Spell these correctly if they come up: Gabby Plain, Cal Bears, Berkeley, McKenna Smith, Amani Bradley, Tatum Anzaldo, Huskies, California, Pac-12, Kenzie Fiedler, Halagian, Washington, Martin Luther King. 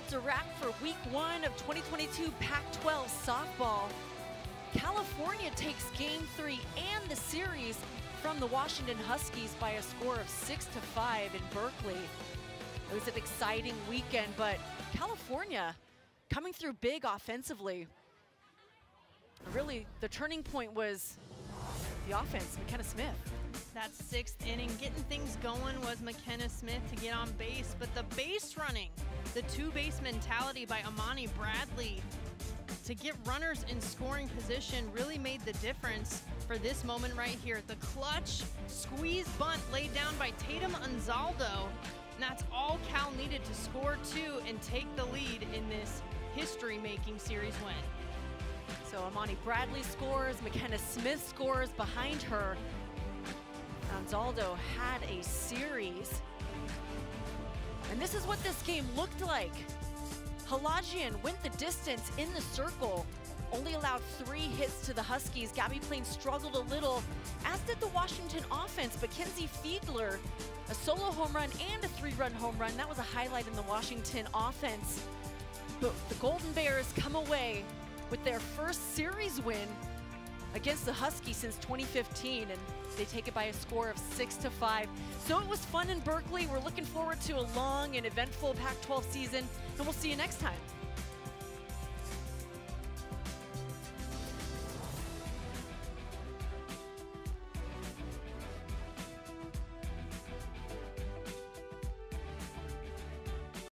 that's a wrap for week one of 2022 Pac-12 softball. California takes game 3 and the series from the Washington Huskies by a score of 6-5 in Berkeley. It was an exciting weekend, but California coming through big offensively. Really, the turning point was the offense, McKenna Smith. That 6th inning, getting things going was McKenna Smith to get on base, but the base running, the two-base mentality by Amani Bradley to get runners in scoring position really made the difference for this moment right here. The clutch squeeze bunt laid down by Tatum Anzaldo, and that's all Cal needed to score 2 and take the lead in this history-making series win. So Amani Bradley scores, McKenna Smith scores behind her. Anzaldo had a series. And this is what this game looked like. Halagian went the distance in the circle, only allowed 3 hits to the Huskies. Gabby Plain struggled a little, as did the Washington offense, but Kenzie Fiedler, a solo home run and a 3-run home run. That was a highlight in the Washington offense. But the Golden Bears come away with their first series win against the Huskies since 2015, and they take it by a score of 6-5. So it was fun in Berkeley. We're looking forward to a long and eventful Pac-12 season, and we'll see you next time.